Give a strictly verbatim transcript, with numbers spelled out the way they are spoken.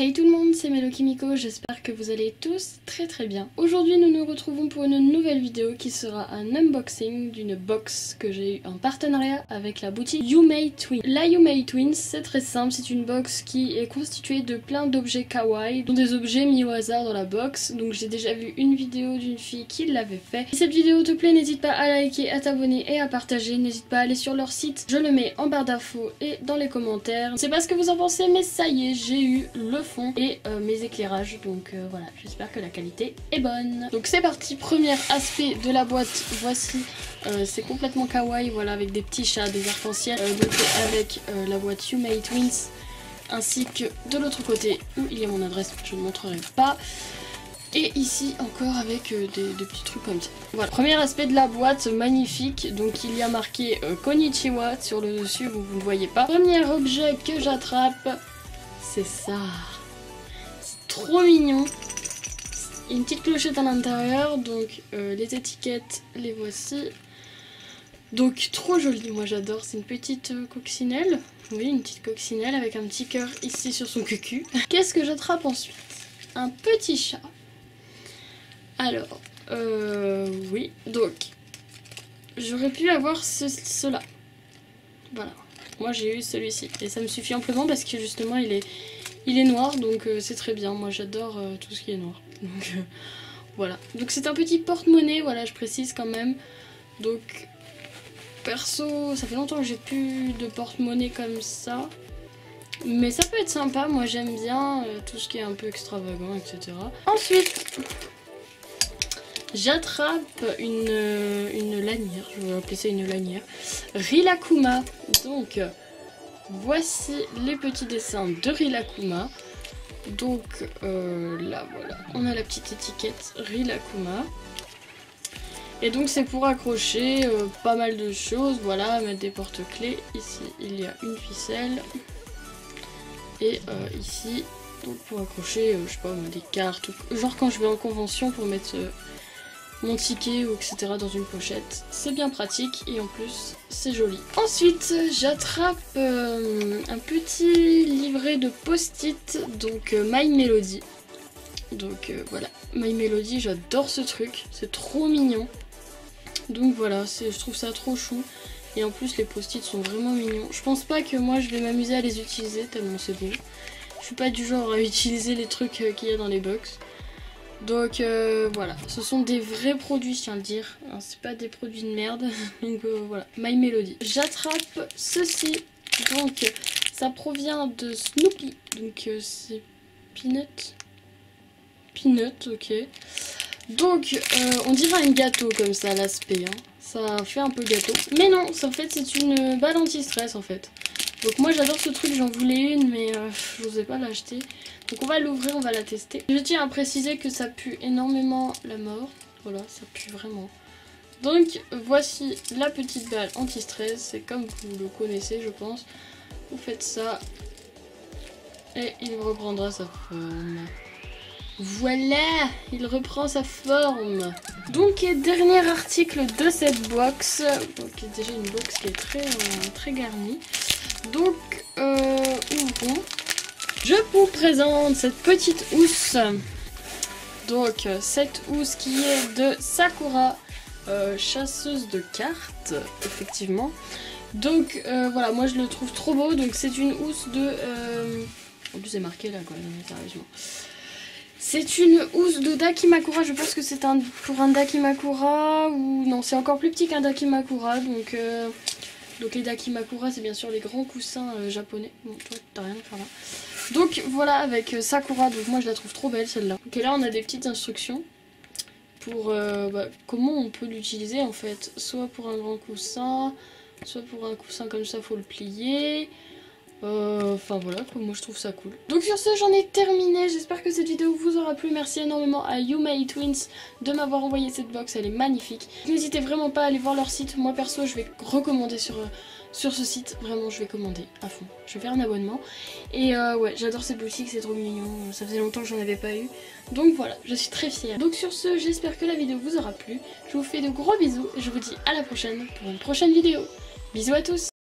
Hey tout le monde, c'est Dakimakura, j'espère que vous allez tous très très bien. Aujourd'hui nous nous retrouvons pour une nouvelle vidéo qui sera un unboxing d'une box que j'ai eu en partenariat avec la boutique Yumei Twins. La Yumei Twins, c'est très simple, c'est une box qui est constituée de plein d'objets kawaii, dont des objets mis au hasard dans la box. Donc j'ai déjà vu une vidéo d'une fille qui l'avait fait. Si cette vidéo te plaît, n'hésite pas à liker, à t'abonner et à partager. N'hésite pas à aller sur leur site, je le mets en barre d'infos et dans les commentaires. Je sais pas ce que vous en pensez, mais ça y est, j'ai eu le fond et euh, mes éclairages, donc euh, voilà, j'espère que la qualité est bonne. Donc c'est parti, premier aspect de la boîte, voici, euh, c'est complètement kawaii, voilà, avec des petits chats, des arcs-en-ciel, euh, dotée avec euh, la boîte Yumei Twins, ainsi que de l'autre côté où il y a mon adresse, je ne montrerai pas, et ici encore avec euh, des, des petits trucs comme ça. Voilà, premier aspect de la boîte, magnifique, donc il y a marqué euh, Konnichiwa sur le dessus, vous ne le voyez pas. Premier objet que j'attrape, c'est ça, c'est trop mignon, une petite clochette à l'intérieur, donc euh, les étiquettes, les voici, donc trop joli, moi j'adore, c'est une petite euh, coccinelle, oui une petite coccinelle avec un petit cœur ici sur son cucu. Qu'est-ce que j'attrape ensuite? Un petit chat, alors euh, oui, donc j'aurais pu avoir ce, cela, voilà. Moi j'ai eu celui-ci et ça me suffit amplement parce que justement il est, il est noir, donc euh, c'est très bien, moi j'adore euh, tout ce qui est noir, donc euh, voilà. Donc c'est un petit porte-monnaie, voilà, je précise quand même, donc perso ça fait longtemps que j'ai plus de porte-monnaie comme ça, mais ça peut être sympa, moi j'aime bien euh, tout ce qui est un peu extravagant, et cetera. Ensuite j'attrape une, une lanière, je vais appeler ça une lanière, Rilakuma. Donc voici les petits dessins de Rilakuma. Donc euh, là voilà, on a la petite étiquette Rilakuma. Et donc c'est pour accrocher euh, pas mal de choses, voilà, mettre des porte-clés. Ici il y a une ficelle. Et euh, ici, donc pour accrocher, euh, je sais pas, des cartes, ou... genre quand je vais en convention pour mettre... Euh, mon ticket ou et cetera dans une pochette, c'est bien pratique et en plus c'est joli. Ensuite j'attrape euh, un petit livret de post-it, donc euh, My Melody, donc euh, voilà, My Melody, j'adore ce truc, c'est trop mignon, donc voilà, je trouve ça trop chou et en plus les post-it sont vraiment mignons. Je pense pas que moi je vais m'amuser à les utiliser tellement c'est beau, je suis pas du genre à utiliser les trucs euh, qu'il y a dans les box. Donc euh, voilà, ce sont des vrais produits, je tiens à le dire, c'est pas des produits de merde, donc euh, voilà, My Melody. J'attrape ceci, donc ça provient de Snoopy, donc euh, c'est Peanut, Peanut, ok. Donc euh, on dirait un gâteau comme ça, l'aspect, hein. Ça fait un peu gâteau, mais non, en fait c'est une balle anti-stress en fait. Donc moi j'adore ce truc, j'en voulais une mais euh, je n'osais pas l'acheter. Donc on va l'ouvrir, on va la tester. Je tiens à préciser que ça pue énormément la mort. Voilà, ça pue vraiment. Donc voici la petite balle anti-stress. C'est comme vous le connaissez je pense. Vous faites ça et il reprendra sa forme. Voilà, il reprend sa forme. Donc et dernier article de cette box. Donc déjà une box qui est très, euh, très garnie. Donc, euh, ouvrons. Je vous présente cette petite housse. Donc, cette housse qui est de Sakura, euh, chasseuse de cartes, effectivement. Donc, euh, voilà, moi je le trouve trop beau. Donc, c'est une housse de... Euh... En plus, c'est marqué là, quoi, sérieusement. C'est une housse de Dakimakura, je pense que c'est un pour un Dakimakura ou... Non, c'est encore plus petit qu'un Dakimakura, donc... Euh... Donc les Dakimakura, c'est bien sûr les grands coussins euh, japonais. Bon, toi, t'as rien à faire là. Donc voilà, avec euh, Sakura, donc moi je la trouve trop belle celle-là. Ok, là on a des petites instructions pour euh, bah, comment on peut l'utiliser en fait. Soit pour un grand coussin, soit pour un coussin comme ça, faut le plier. Enfin euh, voilà, moi je trouve ça cool. Donc sur ce, j'en ai terminé. J'espère que cette vidéo vous aura plu. Merci énormément à Yumei Twins de m'avoir envoyé cette box, elle est magnifique. N'hésitez vraiment pas à aller voir leur site. Moi perso, je vais recommander sur, sur ce site. Vraiment, je vais commander à fond. Je vais faire un abonnement. Et euh, ouais, j'adore cette boutique, c'est trop mignon. Ça faisait longtemps que j'en avais pas eu. Donc voilà, je suis très fière. Donc sur ce, j'espère que la vidéo vous aura plu. Je vous fais de gros bisous et je vous dis à la prochaine pour une prochaine vidéo. Bisous à tous.